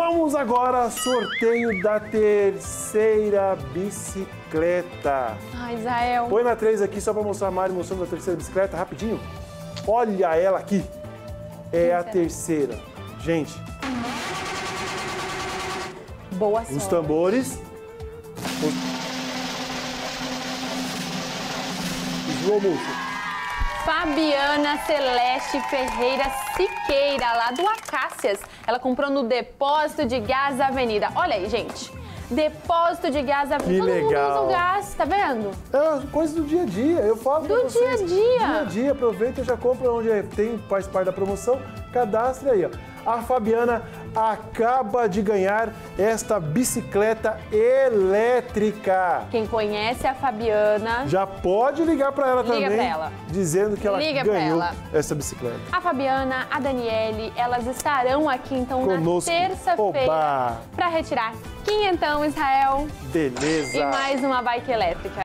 Vamos agora ao sorteio da terceira bicicleta. Ai, Isael. Põe na 3 aqui só para mostrar a Mari mostrando a terceira bicicleta, rapidinho. Olha ela aqui. É a terceira. Gente. Boa sorte. Os tambores. Slow motion. Fabiana Celeste Ferreira Siqueira, lá do Acácias. Ela comprou no Depósito de Gás Avenida. Olha aí, gente. Depósito de Gás Avenida. Que legal. Todo mundo usa o gás, tá vendo? É coisa do dia a dia. Eu falo do dia a dia. Dia a dia. Aproveita e já compra onde tem, faz parte da promoção. Cadastre aí, ó. A Fabiana acaba de ganhar esta bicicleta elétrica. Quem conhece a Fabiana... já pode ligar para ela também, pra ela. Dizendo que ela ganhou essa bicicleta. A Fabiana, a Daniele, elas estarão aqui então conosco na terça-feira para retirar quinhentão, Israel. Beleza. E mais uma bike elétrica.